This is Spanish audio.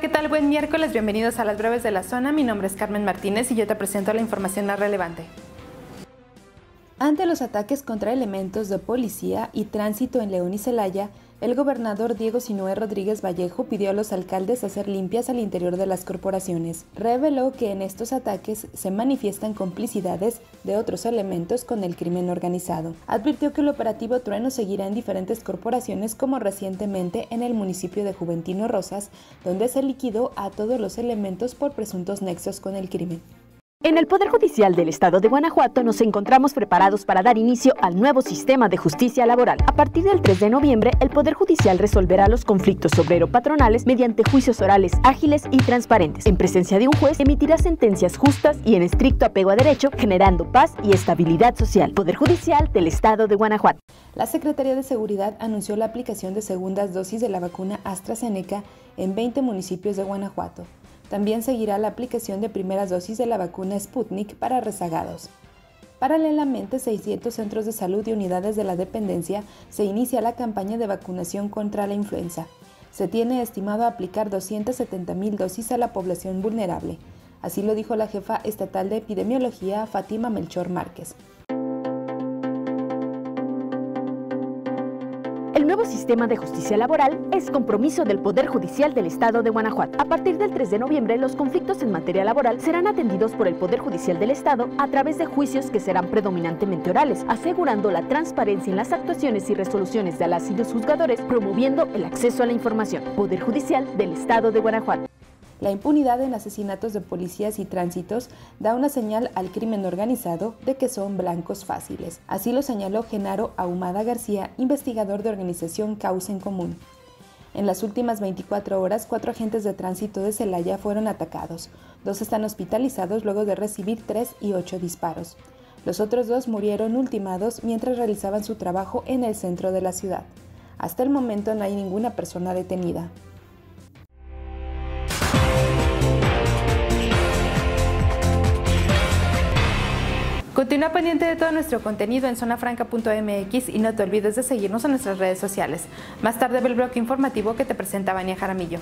Hola, ¿qué tal? Buen miércoles, bienvenidos a las breves de la zona. Mi nombre es Carmen Martínez y yo te presento la información más relevante. Ante los ataques contra elementos de policía y tránsito en León y Celaya, el gobernador Diego Sinúe Rodríguez Vallejo pidió a los alcaldes hacer limpias al interior de las corporaciones. Reveló que en estos ataques se manifiestan complicidades de otros elementos con el crimen organizado. Advirtió que el operativo Trueno seguirá en diferentes corporaciones, como recientemente en el municipio de Juventino Rosas, donde se liquidó a todos los elementos por presuntos nexos con el crimen. En el Poder Judicial del Estado de Guanajuato nos encontramos preparados para dar inicio al nuevo sistema de justicia laboral. A partir del 3 de noviembre, el Poder Judicial resolverá los conflictos obrero-patronales mediante juicios orales ágiles y transparentes. En presencia de un juez, emitirá sentencias justas y en estricto apego a derecho, generando paz y estabilidad social. Poder Judicial del Estado de Guanajuato. La Secretaría de Seguridad anunció la aplicación de segundas dosis de la vacuna AstraZeneca en 20 municipios de Guanajuato. También seguirá la aplicación de primeras dosis de la vacuna Sputnik para rezagados. Paralelamente, 600 centros de salud y unidades de la dependencia se inicia la campaña de vacunación contra la influenza. Se tiene estimado aplicar 270,000 dosis a la población vulnerable. Así lo dijo la jefa estatal de epidemiología, Fátima Melchor Márquez. El nuevo sistema de justicia laboral es compromiso del Poder Judicial del Estado de Guanajuato. A partir del 3 de noviembre, los conflictos en materia laboral serán atendidos por el Poder Judicial del Estado a través de juicios que serán predominantemente orales, asegurando la transparencia en las actuaciones y resoluciones de las y los juzgadores, promoviendo el acceso a la información. Poder Judicial del Estado de Guanajuato. La impunidad en asesinatos de policías y tránsitos da una señal al crimen organizado de que son blancos fáciles. Así lo señaló Genaro Ahumada García, investigador de organización Causa en Común. En las últimas 24 horas, 4 agentes de tránsito de Celaya fueron atacados. 2 están hospitalizados luego de recibir 3 y 8 disparos. Los otros 2 murieron ultimados mientras realizaban su trabajo en el centro de la ciudad. Hasta el momento no hay ninguna persona detenida. Continúa pendiente de todo nuestro contenido en zonafranca.mx y no te olvides de seguirnos en nuestras redes sociales. Más tarde ve el bloque informativo que te presenta Vania Jaramillo.